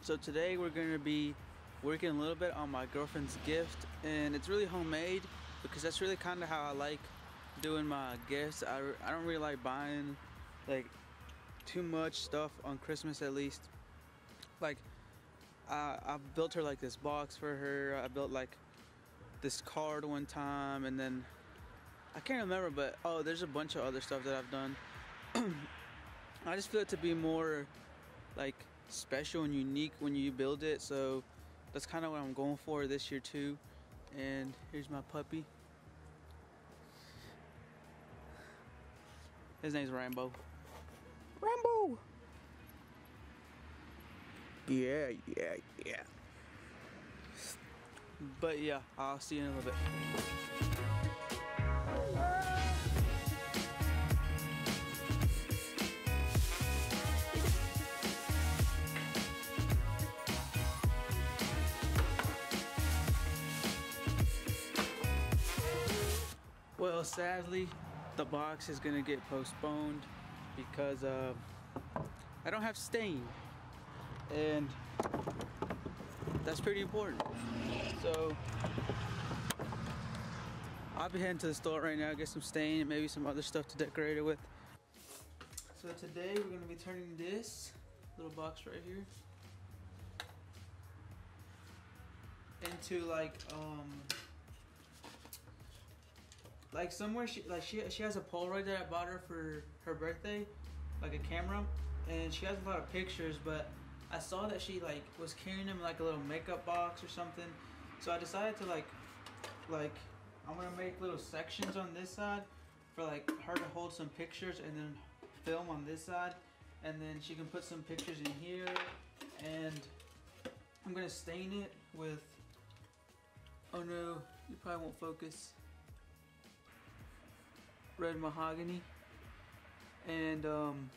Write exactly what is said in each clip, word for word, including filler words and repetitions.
So today we're going to be working a little bit on my girlfriend's gift, and it's really homemade because that's really kind of how I like doing my gifts. I, I don't really like buying like too much stuff on Christmas, at least. Like I, I built her like this box for her. I built like this card one time, and then I can't remember, but oh, there's a bunch of other stuff that I've done. I just feel it to be more like special and unique when you build it, so that's kind of what I'm going for this year too. And here's my puppy. His name's Rambo. Rambo! Yeah, yeah, yeah. But yeah, I'll see you in a little bit. Well, sadly, the box is gonna get postponed because uh, I don't have stain, and that's pretty important. So I'll be heading to the store right now, get some stain and maybe some other stuff to decorate it with. So today we're gonna be turning this little box right here into like um. Like somewhere she like she she has a Polaroid that I bought her for her birthday, like a camera, and she has a lot of pictures, but I saw that she like was carrying them in like a little makeup box or something. So I decided to like like I'm gonna make little sections on this side for like her to hold some pictures, and then film on this side, and then she can put some pictures in here, and I'm gonna stain it with, oh no, you probably won't focus, red mahogany. And um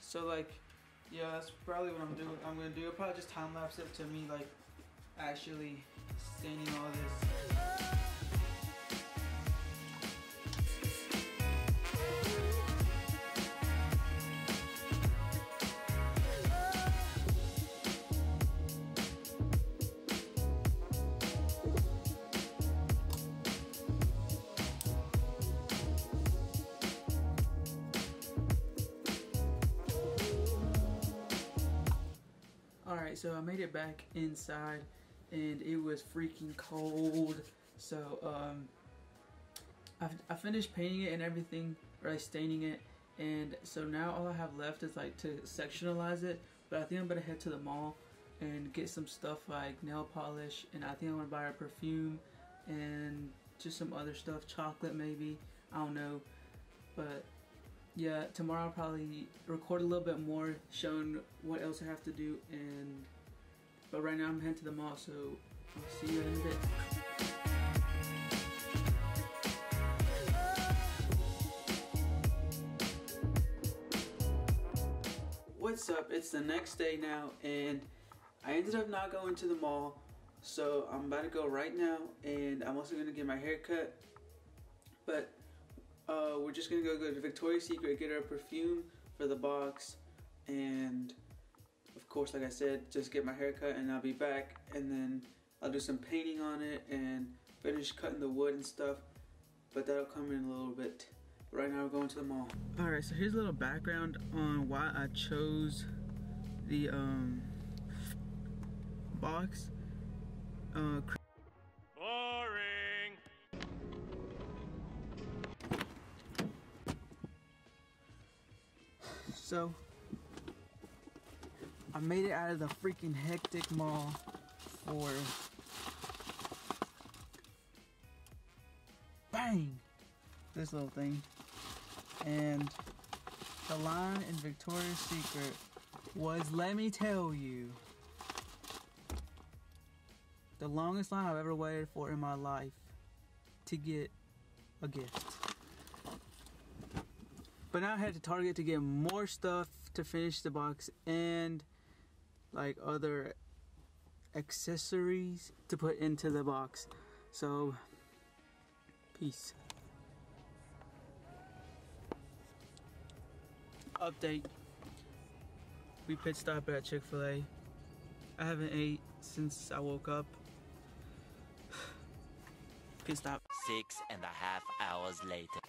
so like yeah, that's probably what I'm doing. I'm gonna do I'll probably just time lapse it to me like actually staining all this. Alright, so I made it back inside and it was freaking cold. So um, I've, I finished painting it and everything, or like staining it, and so now all I have left is like to sectionalize it. But I think I'm gonna head to the mall and get some stuff like nail polish, and I think I'm gonna buy her perfume and just some other stuff, chocolate maybe, I don't know. But yeah, tomorrow I'll probably record a little bit more showing what else I have to do, and but right now I'm heading to the mall, so I'll see you in a bit. What's up? It's the next day now, and I ended up not going to the mall, so I'm about to go right now, and I'm also going to get my hair cut. But Uh, we're just gonna go go to Victoria's Secret, get her perfume for the box, and of course, like I said, just get my hair cut, and I'll be back, and then I'll do some painting on it and finish cutting the wood and stuff, but that'll come in a little bit. But right now we're going to the mall. Alright, so here's a little background on why I chose the um, box. Uh, Boring! So, I made it out of the freaking hectic mall for, bang, this little thing. And the line in Victoria's Secret was, let me tell you, the longest line I've ever waited for in my life to get a gift. But now I had to Target to get more stuff to finish the box, and like other accessories to put into the box. So, peace. Update. We pit stop at Chick-fil-A. I haven't ate since I woke up. Pit stop. Six and a half hours later.